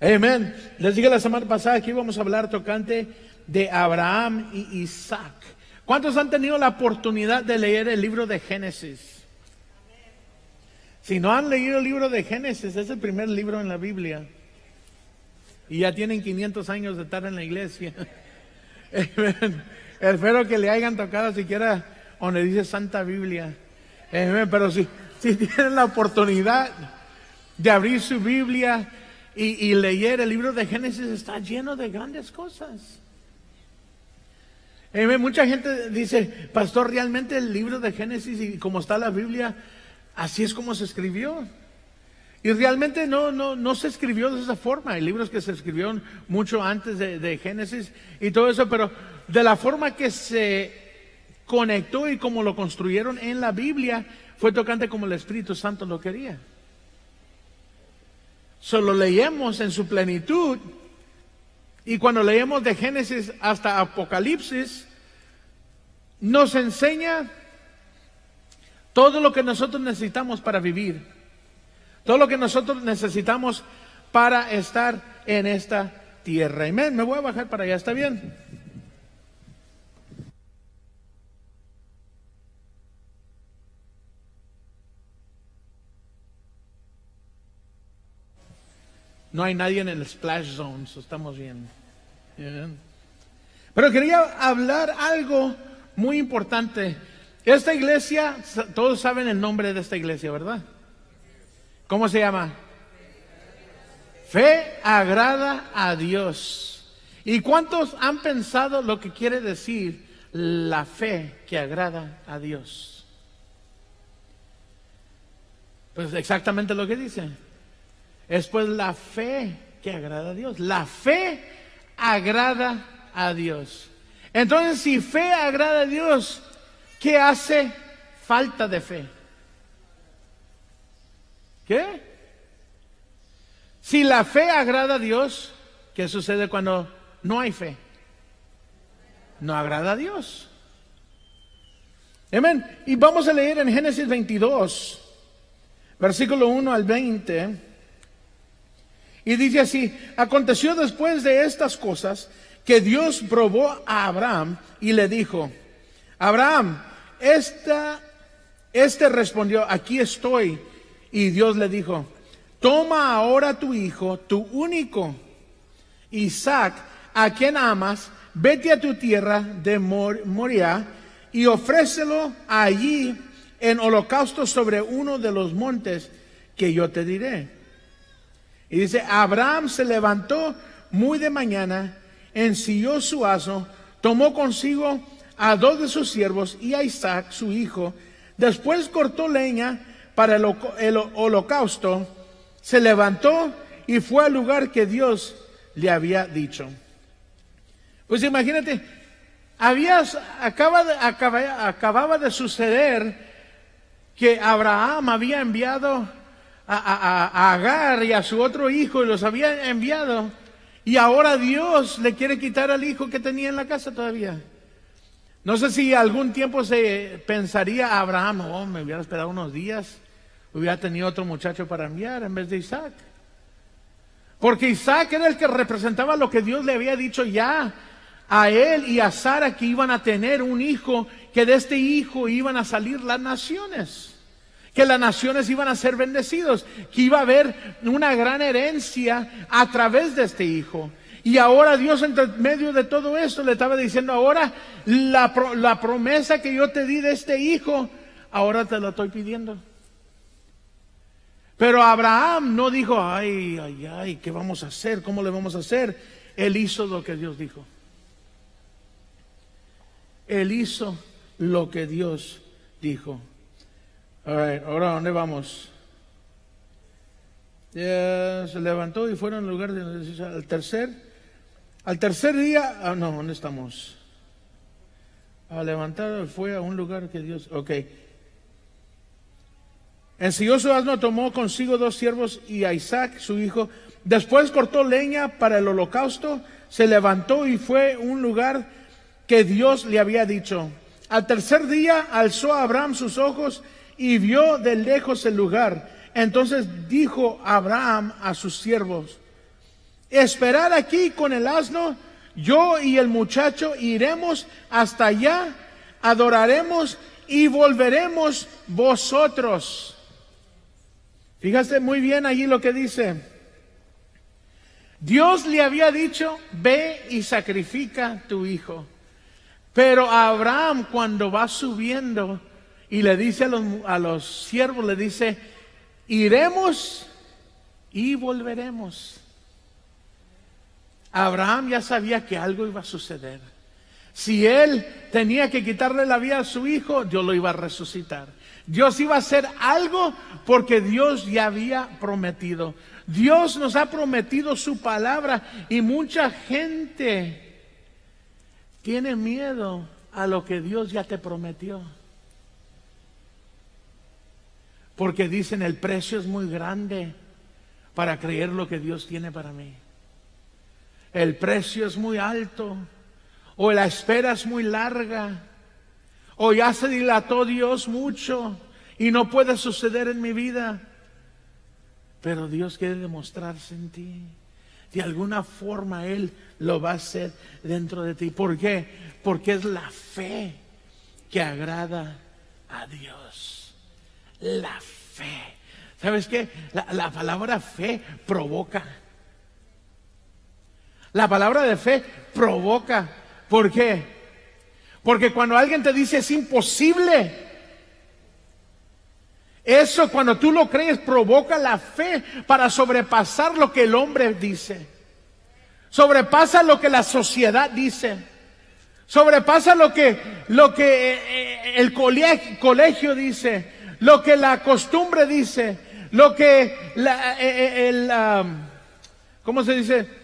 Amén. Les dije la semana pasada que íbamos a hablar tocante de Abraham y Isaac. ¿Cuántos han tenido la oportunidad de leer el libro de Génesis? Si no han leído el libro de Génesis, es el primer libro en la Biblia. Y ya tienen 500 años de estar en la iglesia. Amén. Espero que le hayan tocado siquiera donde dice Santa Biblia. Amén. Pero si tienen la oportunidad de abrir su Biblia y leer el libro de Génesis, está lleno de grandes cosas. Mucha gente dice, pastor, realmente el libro de Génesis y como está la Biblia, así es como se escribió. Y realmente no se escribió de esa forma. Hay libros que se escribieron mucho antes de Génesis y todo eso, pero de la forma que se conectó y como lo construyeron en la Biblia, fue tocante como el Espíritu Santo lo quería. Solo leemos en su plenitud, y cuando leemos de Génesis hasta Apocalipsis, nos enseña todo lo que nosotros necesitamos para vivir, todo lo que nosotros necesitamos para estar en esta tierra. Amén. Me voy a bajar para allá, ¿está bien? No hay nadie en el splash zone, so estamos bien. Pero quería hablar algo muy importante. Esta iglesia, todos saben el nombre de esta iglesia, ¿verdad? ¿Cómo se llama? Fe agrada a Dios. ¿Y cuántos han pensado lo que quiere decir la fe que agrada a Dios? Pues exactamente lo que dice. Es pues la fe que agrada a Dios. La fe agrada a Dios. Entonces, si fe agrada a Dios, ¿qué hace falta de fe? ¿Qué? Si la fe agrada a Dios, ¿qué sucede cuando no hay fe? No agrada a Dios. Amén. Y vamos a leer en Génesis 22, versículo 1 al 20. Y dice así: aconteció después de estas cosas que Dios probó a Abraham y le dijo: Abraham, este respondió: aquí estoy. Y Dios le dijo: toma ahora tu hijo, tu único, Isaac, a quien amas, vete a tu tierra de Moriah y ofrécelo allí en holocausto sobre uno de los montes que yo te diré. Y dice: Abraham se levantó muy de mañana, ensilló su asno, tomó consigo a 2 de sus siervos y a Isaac, su hijo. Después cortó leña para el holocausto, se levantó y fue al lugar que Dios le había dicho. Pues imagínate, acababa de suceder que Abraham había enviado a Agar y a su otro hijo, y los había enviado, y ahora Dios le quiere quitar al hijo que tenía en la casa todavía. No sé si algún tiempo se pensaría Abraham: oh, me hubiera esperado unos días, hubiera tenido otro muchacho para enviar en vez de Isaac, porque Isaac era el que representaba lo que Dios le había dicho ya a él y a Sara, que iban a tener un hijo, que de este hijo iban a salir las naciones, que las naciones iban a ser bendecidos, que iba a haber una gran herencia a través de este hijo. Y ahora Dios, entre medio de todo esto, le estaba diciendo: ahora la promesa que yo te di de este hijo, ahora te la estoy pidiendo. Pero Abraham no dijo: ay, ¿qué vamos a hacer? ¿Cómo le vamos a hacer? Él hizo lo que Dios dijo. Él hizo lo que Dios dijo. All right, ahora, ¿dónde vamos? Se levantó y fueron al lugar de, al tercer día. Ah, no, ¿dónde estamos? A levantar fue a un lugar que Dios. Ok. Ensilló su asno, tomó consigo 2 siervos y a Isaac, su hijo. Después cortó leña para el holocausto, se levantó y fue a un lugar que Dios le había dicho. Al tercer día alzó Abraham sus ojos y vio de lejos el lugar. Entonces dijo Abraham a sus siervos: Esperad aquí con el asno, yo y el muchacho iremos hasta allá, adoraremos y volveremos vosotros. Fíjate muy bien allí lo que dice. Dios le había dicho, ve y sacrifica tu hijo. Pero Abraham, cuando va subiendo y le dice a los siervos, le dice, iremos y volveremos. Abraham ya sabía que algo iba a suceder. Si él tenía que quitarle la vida a su hijo, Dios lo iba a resucitar. Dios iba a hacer algo porque Dios ya había prometido. Dios nos ha prometido su palabra y mucha gente tiene miedo a lo que Dios ya te prometió. Porque dicen, el precio es muy grande para creer lo que Dios tiene para mí. El precio es muy alto, o la espera es muy larga, o ya se dilató Dios mucho y no puede suceder en mi vida. Pero Dios quiere demostrarse en ti. De alguna forma Él lo va a hacer dentro de ti. ¿Por qué? Porque es la fe que agrada a Dios. La fe. ¿Sabes qué? La palabra fe provoca. La palabra de fe provoca. ¿Por qué? Porque cuando alguien te dice es imposible, eso cuando tú lo crees provoca la fe para sobrepasar lo que el hombre dice. Sobrepasa lo que la sociedad dice. Sobrepasa lo que el colegio dice. Lo que la costumbre dice. Lo que ¿cómo se dice?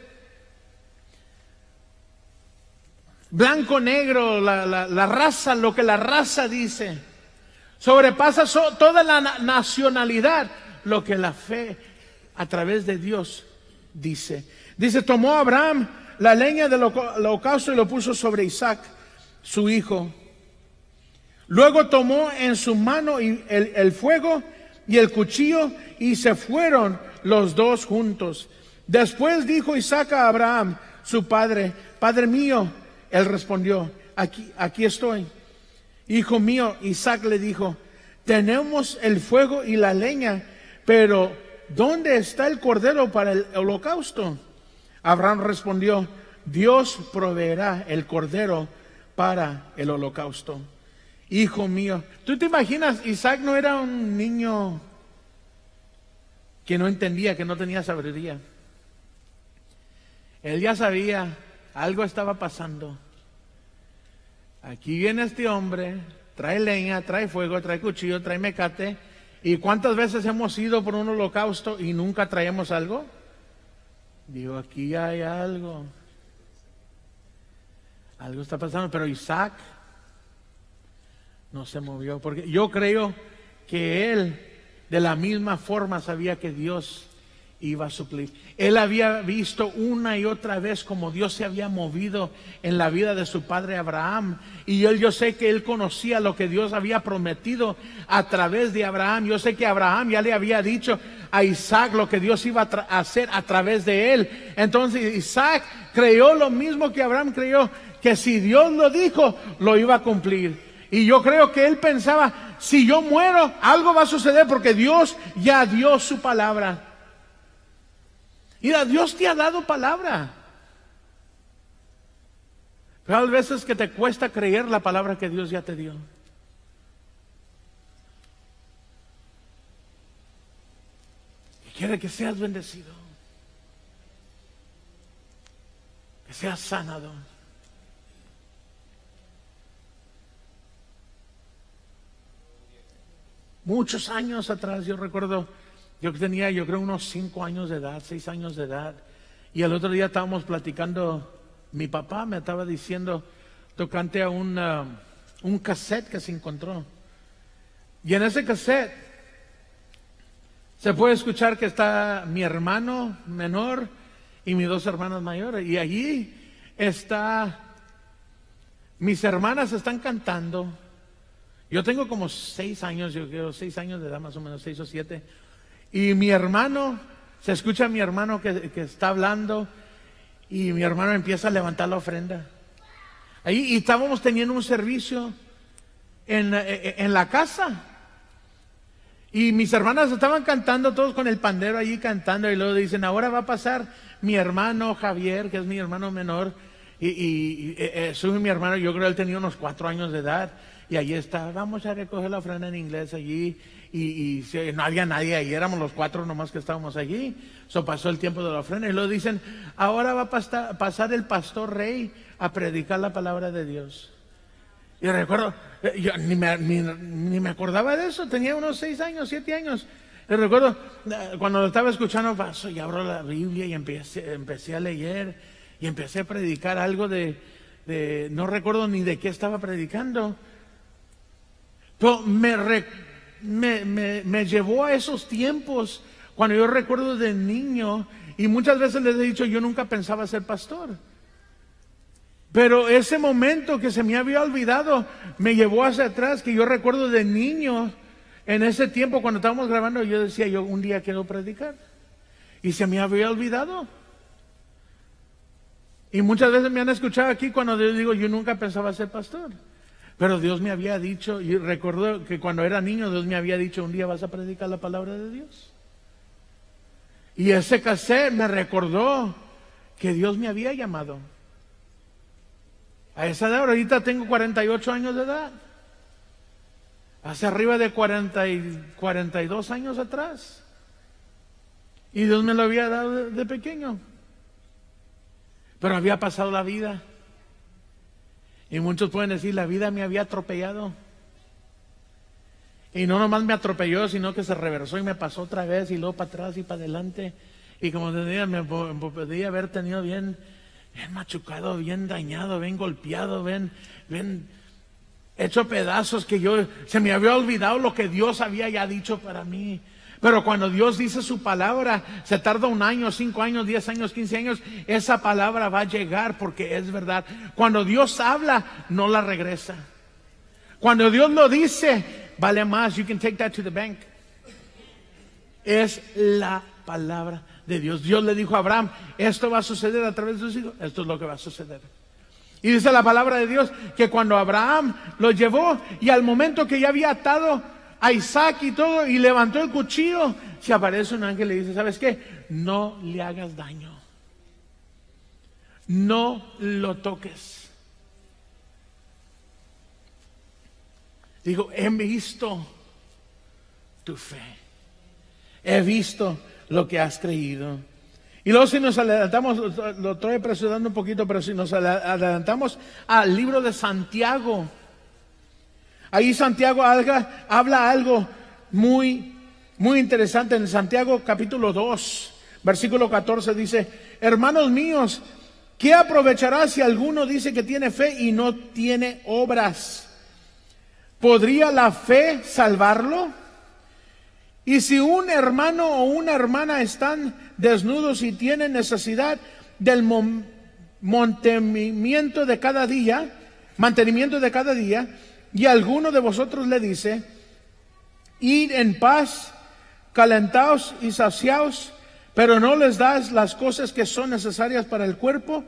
Blanco, negro, la raza, lo que la raza dice. Sobrepasa toda la nacionalidad, lo que la fe a través de Dios dice. Dice, tomó Abraham la leña del holocausto y lo puso sobre Isaac, su hijo. Luego tomó en su mano el fuego y el cuchillo y se fueron los dos juntos. Después dijo Isaac a Abraham, su padre, Padre mío. Él respondió, aquí estoy. Hijo mío, Isaac le dijo, tenemos el fuego y la leña, pero ¿dónde está el cordero para el holocausto? Abraham respondió, Dios proveerá el cordero para el holocausto. Hijo mío, ¿tú te imaginas? Isaac no era un niño que no entendía, que no tenía sabiduría. Él ya sabía, algo estaba pasando. Aquí viene este hombre, trae leña, trae fuego, trae cuchillo, trae mecate. ¿Y cuántas veces hemos ido por un holocausto y nunca traemos algo? Digo, aquí hay algo. Algo está pasando, pero Isaac no se movió. Porque yo creo que él de la misma forma sabía que Dios iba a suplir. Él había visto una y otra vez como Dios se había movido en la vida de su padre Abraham, y él, yo sé que él conocía lo que Dios había prometido a través de Abraham. Yo sé que Abraham ya le había dicho a Isaac lo que Dios iba a hacer a través de él. Entonces Isaac creyó lo mismo que Abraham creyó, que si Dios lo dijo, lo iba a cumplir. Y yo creo que él pensaba, si yo muero, algo va a suceder porque Dios ya dio su palabra. Mira, Dios te ha dado palabra. Pero hay veces que te cuesta creer la palabra que Dios ya te dio. Y quiere que seas bendecido. Que seas sanado. Muchos años atrás, yo recuerdo, yo tenía, yo creo, unos 5 años de edad, 6 años de edad. Y el otro día estábamos platicando, mi papá me estaba diciendo, tocante a un cassette que se encontró. Y en ese cassette se puede escuchar que está mi hermano menor y mis 2 hermanas mayores. Y allí está, mis hermanas están cantando. Yo tengo como 6 años, yo creo, 6 años de edad más o menos, 6 o 7. Y mi hermano Se escucha a mi hermano que está hablando y mi hermano empieza a levantar la ofrenda. Ahí, y estábamos teniendo un servicio en la casa. Y mis hermanas estaban cantando todos con el pandero allí cantando, y luego dicen, ahora va a pasar mi hermano Javier, que es mi hermano menor, y mi hermano, yo creo él tenía unos 4 años de edad, y allí está, vamos a recoger la ofrenda en inglés allí, y no había nadie ahí, éramos los 4 nomás que estábamos allí. Eso pasó el tiempo de la ofrenda, y luego dicen, ahora va a pasar el pastor Rey a predicar la palabra de Dios. Y recuerdo, yo ni me acordaba de eso, tenía unos 6 años, 7 años. Y recuerdo, cuando lo estaba escuchando, paso y abro la Biblia y empecé a leer y empecé a predicar algo de no recuerdo ni de qué estaba predicando. Pero me llevó a esos tiempos, cuando yo recuerdo de niño, y muchas veces les he dicho, yo nunca pensaba ser pastor. Pero ese momento que se me había olvidado me llevó hacia atrás, que yo recuerdo de niño, en ese tiempo cuando estábamos grabando, yo decía, yo un día quiero predicar. Y se me había olvidado. Y muchas veces me han escuchado aquí cuando yo digo, yo nunca pensaba ser pastor. Pero Dios me había dicho, y recuerdo que cuando era niño Dios me había dicho, un día vas a predicar la palabra de Dios. Y ese cassette me recordó que Dios me había llamado. A esa edad, ahorita tengo 48 años de edad. Hace arriba de 42 años atrás. Y Dios me lo había dado de pequeño. Pero había pasado la vida. Y muchos pueden decir, la vida me había atropellado. Y no nomás me atropelló, sino que se reversó y me pasó otra vez, y luego para atrás y para adelante. Y como te decía, me podía haber tenido bien machucado, bien dañado, bien golpeado, bien hecho pedazos, que yo se me había olvidado lo que Dios había ya dicho para mí. Pero cuando Dios dice su palabra, se tarda 1 año, 5 años, 10 años, 15 años, esa palabra va a llegar porque es verdad. Cuando Dios habla, no la regresa. Cuando Dios lo dice, vale más. You can take that to the bank. Es la palabra de Dios. Dios le dijo a Abraham, esto va a suceder a través de sus hijos, esto es lo que va a suceder. Y dice la palabra de Dios que cuando Abraham lo llevó, y al momento que ya había atado a Isaac y todo, y levantó el cuchillo, se aparece un ángel y le dice, ¿sabes qué? No le hagas daño, no lo toques. Digo, he visto tu fe, he visto lo que has creído. Y luego, si nos adelantamos, lo estoy apresurando un poquito, pero si nos adelantamos al libro de Santiago, ahí Santiago habla algo muy, muy interesante. En Santiago capítulo 2, versículo 14 dice, hermanos míos, ¿qué aprovechará si alguno dice que tiene fe y no tiene obras? ¿Podría la fe salvarlo? Y si un hermano o una hermana están desnudos y tienen necesidad del mantenimiento de cada día, y alguno de vosotros le dice, id en paz, calentaos y saciaos, pero no les das las cosas que son necesarias para el cuerpo,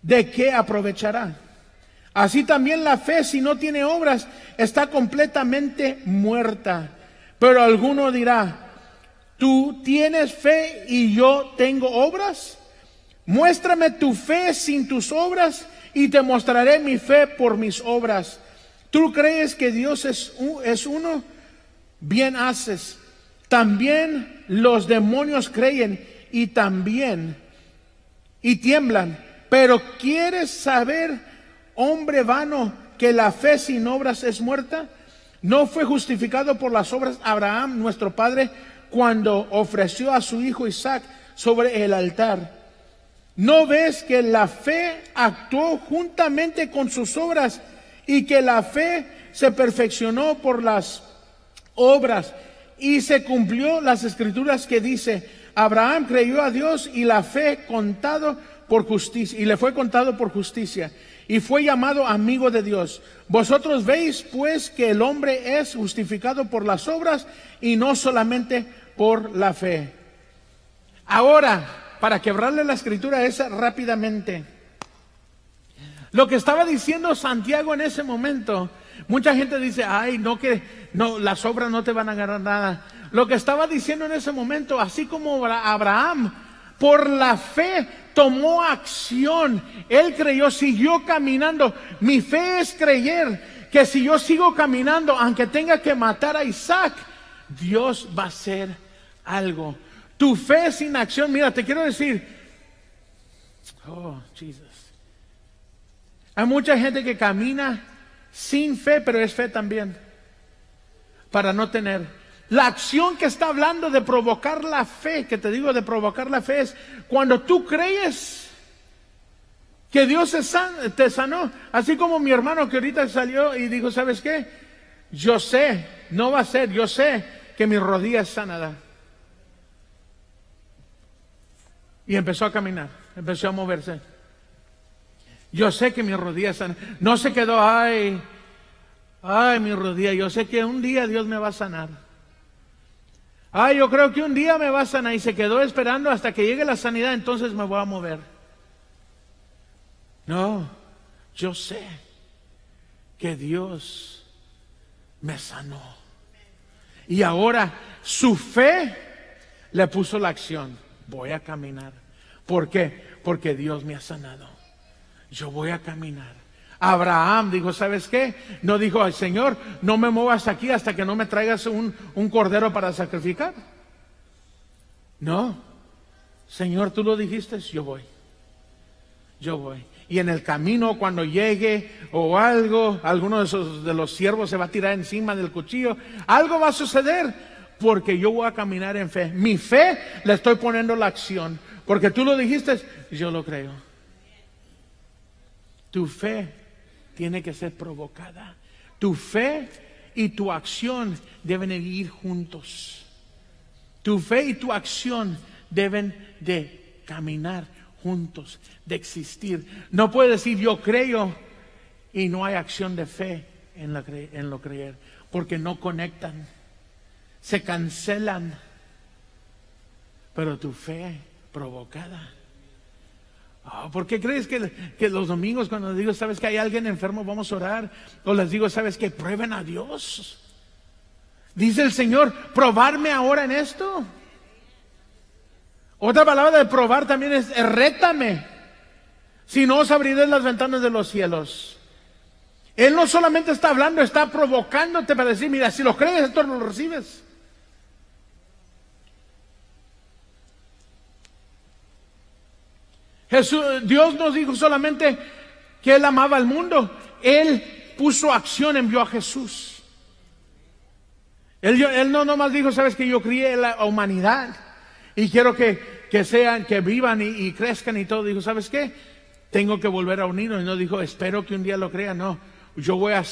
¿de qué aprovechará? Así también la fe, si no tiene obras, está completamente muerta. Pero alguno dirá, ¿tú tienes fe y yo tengo obras? Muéstrame tu fe sin tus obras y te mostraré mi fe por mis obras. ¿Tú crees que Dios es uno? Bien haces. También los demonios creen y tiemblan. Pero ¿quieres saber, hombre vano, que la fe sin obras es muerta? ¿No fue justificado por las obras Abraham, nuestro padre, cuando ofreció a su hijo Isaac sobre el altar? ¿No ves que la fe actuó juntamente con sus obras y que la fe se perfeccionó por las obras? Y se cumplió las escrituras que dice, Abraham creyó a Dios y la fe contado por justicia, y le fue contado por justicia. Y fue llamado amigo de Dios. Vosotros veis pues que el hombre es justificado por las obras y no solamente por la fe. Ahora, para quebrarle la escritura esa rápidamente, lo que estaba diciendo Santiago en ese momento, mucha gente dice, ay, no, que no, las obras no te van a ganar nada. Lo que estaba diciendo en ese momento, así como Abraham, por la fe tomó acción, él creyó, siguió caminando. Mi fe es creer que si yo sigo caminando, aunque tenga que matar a Isaac, Dios va a hacer algo. Tu fe sin acción, mira, te quiero decir, oh, Jesus. Hay mucha gente que camina sin fe, pero es fe también, para no tener. La acción que está hablando de provocar la fe, que te digo de provocar la fe, es cuando tú crees que Dios te sanó. Así como mi hermano que ahorita salió y dijo, ¿sabes qué? Yo sé, no va a ser, yo sé que mi rodilla es sanada. Y empezó a caminar, empezó a moverse. Yo sé que mi rodilla es sanada. No se quedó, ay, mi rodilla, yo sé que un día Dios me va a sanar. Ay, yo creo que un día me va a sanar, y se quedó esperando hasta que llegue la sanidad, entonces me voy a mover. No, yo sé que Dios me sanó. Y ahora su fe le puso la acción. Voy a caminar. ¿Por qué? Porque Dios me ha sanado. Yo voy a caminar. Abraham dijo, ¿sabes qué? No dijo, ay, Señor, no me muevas aquí hasta que no me traigas un cordero para sacrificar. No, Señor, tú lo dijiste, yo voy. Yo voy. Y en el camino, cuando llegue o algo, alguno de los siervos se va a tirar encima del cuchillo. Algo va a suceder porque yo voy a caminar en fe. Mi fe le estoy poniendo la acción. Porque tú lo dijiste, yo lo creo. Tu fe tiene que ser provocada. Tu fe y tu acción deben ir juntos. Tu fe y tu acción deben de caminar juntos, de existir. No puedes decir yo creo y no hay acción de fe en lo creer, porque no conectan, se cancelan. Pero tu fe provocada. Oh, ¿por qué crees que los domingos cuando les digo, sabes que hay alguien enfermo, vamos a orar? O les digo, sabes que prueben a Dios. Dice el Señor, probarme ahora en esto. Otra palabra de probar también es rétame. Si no os abriré las ventanas de los cielos. Él no solamente está hablando, está provocándote para decir, mira, si lo crees, esto lo recibes. Dios nos dijo solamente que Él amaba al mundo. Él puso acción, envió a Jesús. Él no nomás dijo, sabes que yo crié la humanidad y quiero que vivan y crezcan y todo. Dijo, ¿sabes qué? Tengo que volver a unirnos. Y no dijo, espero que un día lo crean. No, yo voy a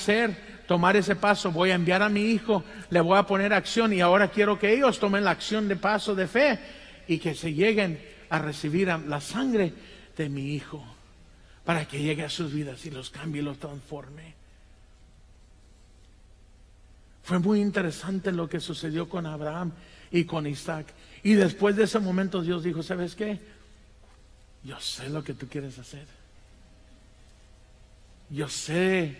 tomar ese paso. Voy a enviar a mi hijo, le voy a poner acción y ahora quiero que ellos tomen la acción de paso de fe y que se lleguen a recibir la sangre de mi hijo para que llegue a sus vidas y los cambie y los transforme. Fue muy interesante lo que sucedió con Abraham y con Isaac. Y después de ese momento Dios dijo, ¿sabes qué? Yo sé lo que tú quieres hacer. Yo sé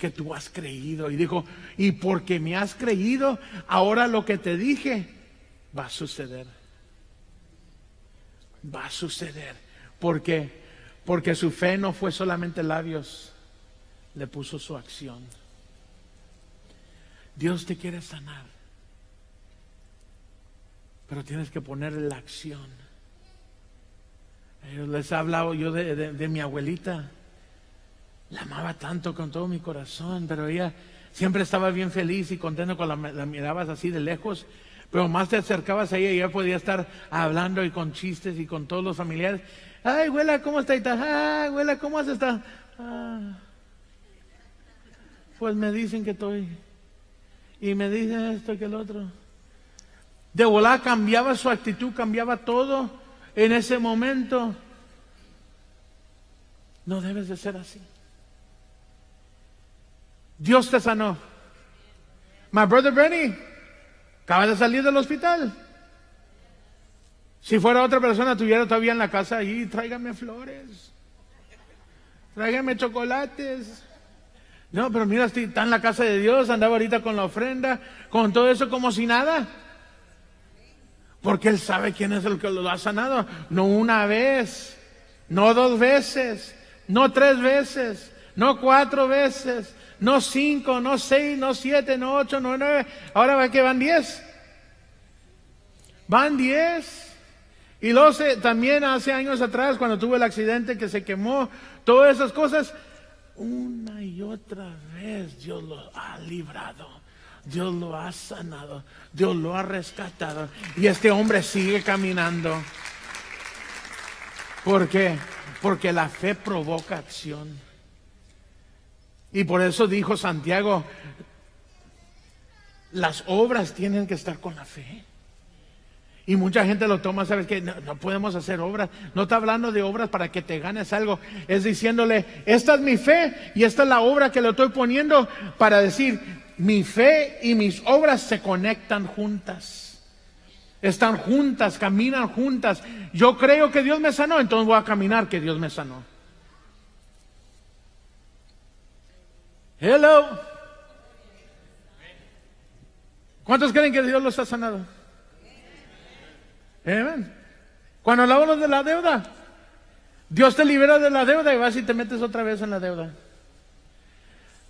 que tú has creído. Y dijo, y porque me has creído, ahora lo que te dije va a suceder. Va a suceder. ¿Por qué? Porque su fe no fue solamente labios, le puso su acción. Dios te quiere sanar, pero tienes que poner la acción. Les he hablado yo de mi abuelita. La amaba tanto con todo mi corazón, pero ella siempre estaba bien feliz y contenta cuando la mirabas así de lejos. Pero más te acercabas a ella y ella podía estar hablando y con chistes y con todos los familiares. Ay, abuela, ¿cómo está? Ay, abuela, ¿cómo has estado? Ah, pues me dicen que estoy. Y me dicen esto y que el otro. De volada cambiaba su actitud, cambiaba todo en ese momento. No debes de ser así. Dios te sanó. My brother Bernie. Acabas de salir del hospital. Si fuera otra persona, estuviera todavía en la casa ahí, tráigame flores, tráigame chocolates. No, pero mira, está en la casa de Dios, andaba ahorita con la ofrenda, con todo eso como si nada. Porque Él sabe quién es el que lo ha sanado. No una vez, no dos veces, no tres veces, no cuatro veces, no cinco, no seis, no siete, no ocho, no nueve. Ahora va que van 10. Van 10. Y luego también hace años atrás, cuando tuvo el accidente que se quemó, todas esas cosas, una y otra vez Dios lo ha librado, Dios lo ha sanado, Dios lo ha rescatado. Y este hombre sigue caminando. ¿Por qué? Porque la fe provoca acción. Y por eso dijo Santiago, las obras tienen que estar con la fe. Y mucha gente lo toma, ¿sabes qué? No podemos hacer obras. No está hablando de obras para que te ganes algo. Es diciéndole, esta es mi fe y esta es la obra que le estoy poniendo para decir, mi fe y mis obras se conectan juntas. Están juntas, caminan juntas. Yo creo que Dios me sanó, entonces voy a caminar que Dios me sanó. Hello. ¿Cuántos creen que Dios los ha sanado? Amén. Cuando hablamos de la deuda, Dios te libera de la deuda y vas y te metes otra vez en la deuda.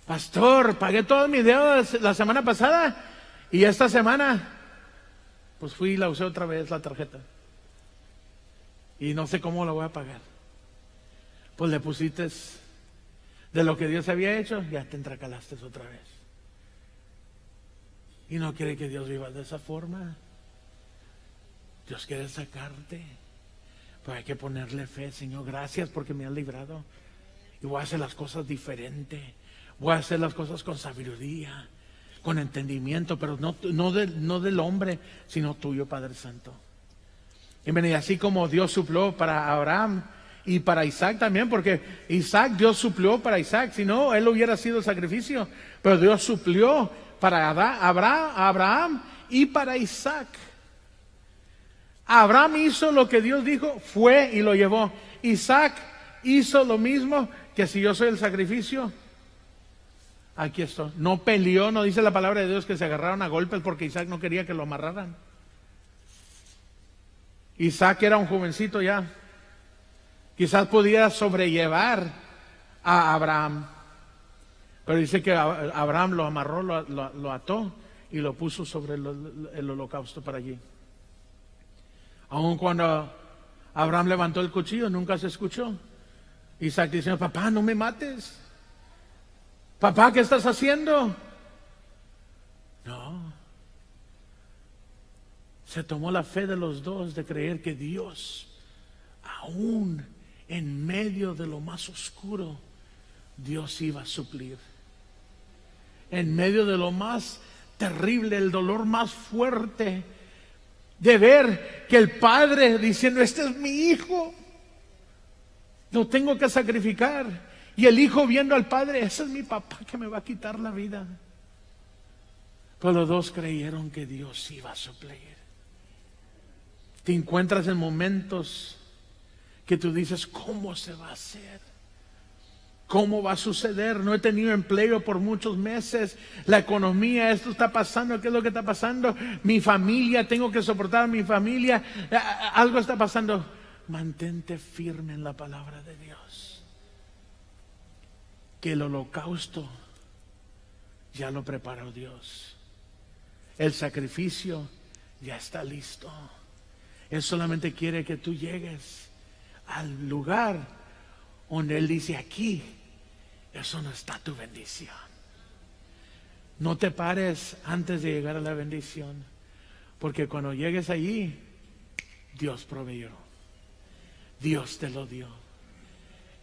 Pastor, pagué todas mis deudas la semana pasada y esta semana pues fui y la usé otra vez la tarjeta y no sé cómo la voy a pagar. Pues le pusiste de lo que Dios había hecho, ya te entracalaste otra vez. Y no quiere que Dios viva de esa forma. Dios quiere sacarte, pero hay que ponerle fe. Señor, gracias porque me has librado y voy a hacer las cosas diferente, voy a hacer las cosas con sabiduría, con entendimiento, pero no del hombre, sino tuyo, Padre Santo. Y así como Dios suplió para Abraham y para Isaac también, porque Isaac, Dios suplió para Isaac, si no, él hubiera sido el sacrificio, pero Dios suplió para Abraham y para Isaac. Abraham hizo lo que Dios dijo, fue y lo llevó. Isaac hizo lo mismo, que si yo soy el sacrificio, aquí estoy. No peleó, no dice la palabra de Dios que se agarraron a golpes porque Isaac no quería que lo amarraran. Isaac era un jovencito ya. Quizás podía sobrellevar a Abraham. Pero dice que Abraham lo amarró, lo ató y lo puso sobre el holocausto para allí. Aun cuando Abraham levantó el cuchillo, nunca se escuchó. Isaac dice, papá, no me mates. Papá, ¿qué estás haciendo? No. Se tomó la fe de los dos de creer que Dios, aún en medio de lo más oscuro, Dios iba a suplir. En medio de lo más terrible, el dolor más fuerte, de ver que el padre diciendo, este es mi hijo, lo tengo que sacrificar. Y el hijo viendo al padre, ese es mi papá que me va a quitar la vida. Pero los dos creyeron que Dios iba a suplir. Te encuentras en momentos que tú dices, ¿cómo se va a hacer? ¿Cómo va a suceder? No he tenido empleo por muchos meses. La economía, esto está pasando. ¿Qué es lo que está pasando? Mi familia, tengo que soportar a mi familia. Algo está pasando. Mantente firme en la palabra de Dios. Que el holocausto ya lo preparó Dios. El sacrificio ya está listo. Él solamente quiere que tú llegues al lugar donde Él dice, aquí. Eso no está tu bendición. No te pares antes de llegar a la bendición, porque cuando llegues allí, Dios proveyó, Dios te lo dio,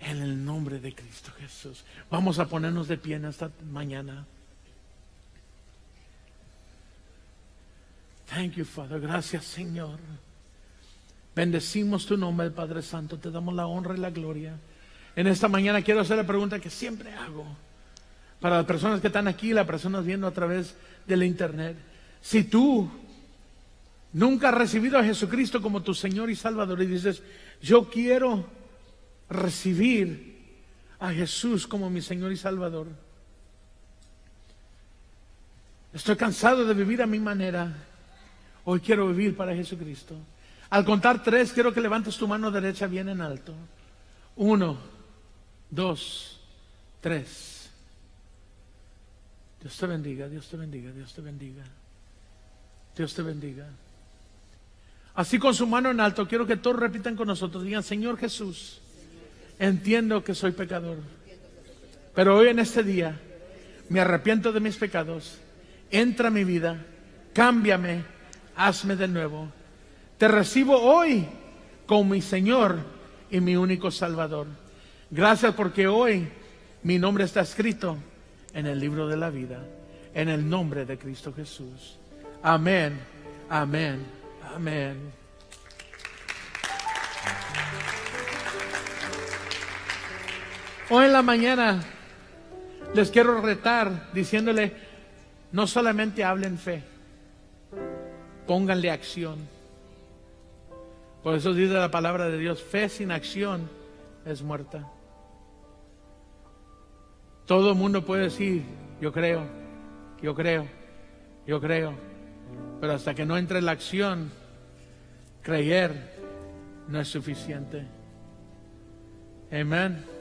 en el nombre de Cristo Jesús. Vamos a ponernos de pie en esta mañana. Thank you, Father. Gracias, Señor. Bendecimos tu nombre, Padre Santo. Te damos la honra y la gloria. En esta mañana quiero hacer la pregunta que siempre hago para las personas que están aquí, las personas viendo a través del internet. Si tú nunca has recibido a Jesucristo como tu Señor y Salvador y dices, yo quiero recibir a Jesús como mi Señor y Salvador. Estoy cansado de vivir a mi manera. Hoy quiero vivir para Jesucristo. Al contar tres, quiero que levantes tu mano derecha bien en alto. 1, 2, 3. Dios te bendiga, Dios te bendiga, Dios te bendiga. Dios te bendiga. Así con su mano en alto, quiero que todos repitan con nosotros. Digan, Señor Jesús, entiendo que soy pecador, pero hoy en este día me arrepiento de mis pecados. Entra a mi vida, cámbiame, hazme de nuevo. Te recibo hoy como mi Señor y mi único Salvador. Gracias porque hoy mi nombre está escrito en el libro de la vida, en el nombre de Cristo Jesús. Amén, amén, amén. Hoy en la mañana les quiero retar diciéndole, no solamente hablen fe, pónganle acción. Por eso dice la palabra de Dios, fe sin acción es muerta. Todo el mundo puede decir, yo creo, yo creo, yo creo. Pero hasta que no entre la acción, creer no es suficiente. Amén.